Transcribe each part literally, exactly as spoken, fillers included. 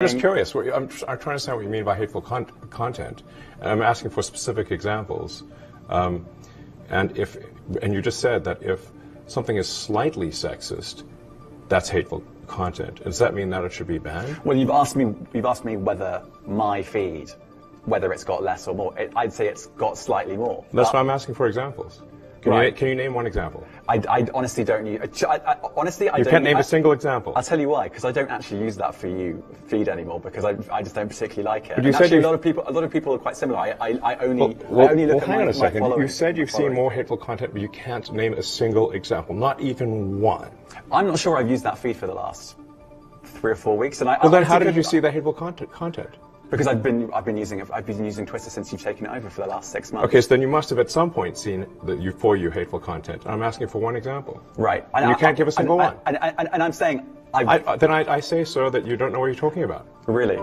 I'm just curious. I'm, I'm trying to understand what you mean by hateful con content. And I'm asking for specific examples. Um, and if, and you just said that if something is slightly sexist, that's hateful content. Does that mean that it should be banned? Well, you've asked me. You've asked me whether my feed, whether it's got less or more. It, I'd say it's got slightly more. That's why I'm asking for examples. Can, right. you, can you name one example? I, I honestly don't. I, I, honestly, I you don't. You can't name I, a single example. I'll tell you why, because I don't actually use that for you feed anymore, because I, I just don't particularly like it. But you and said actually, a lot of people, a lot of people are quite similar. I, I, I only, well, I only well, look well, at hang my, on a second. Following. You said you've seen more hateful content, but you can't name a single example, not even one. I'm not sure I've used that feed for the last three or four weeks, and I. Well, I, then I how did you see the hateful content? Content. Because I've been I've been using I've been using Twitter since you've taken it over for the last six months. Okay, so then you must have at some point seen the you for you hateful content. I'm asking for one example. Right. And and you I, can't I, give a single I, one. And, and, and, and I'm saying I've... I then I, I say so that you don't know what you're talking about. Really.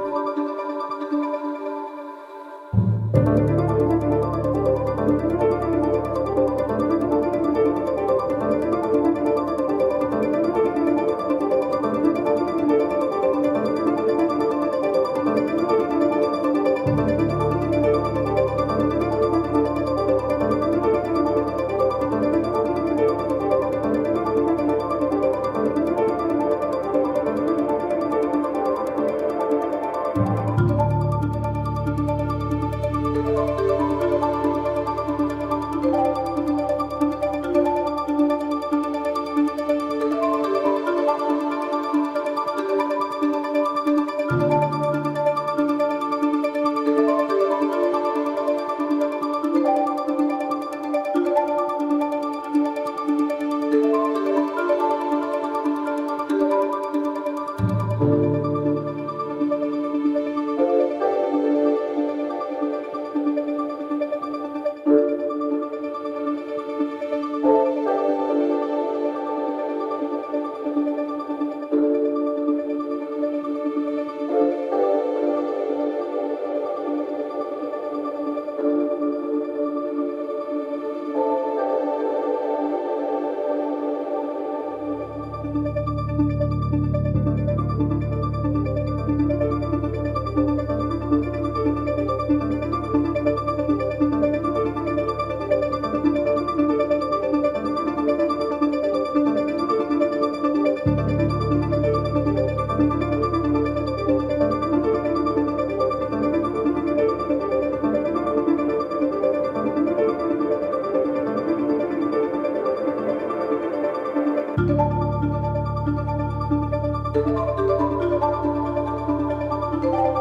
Thank you.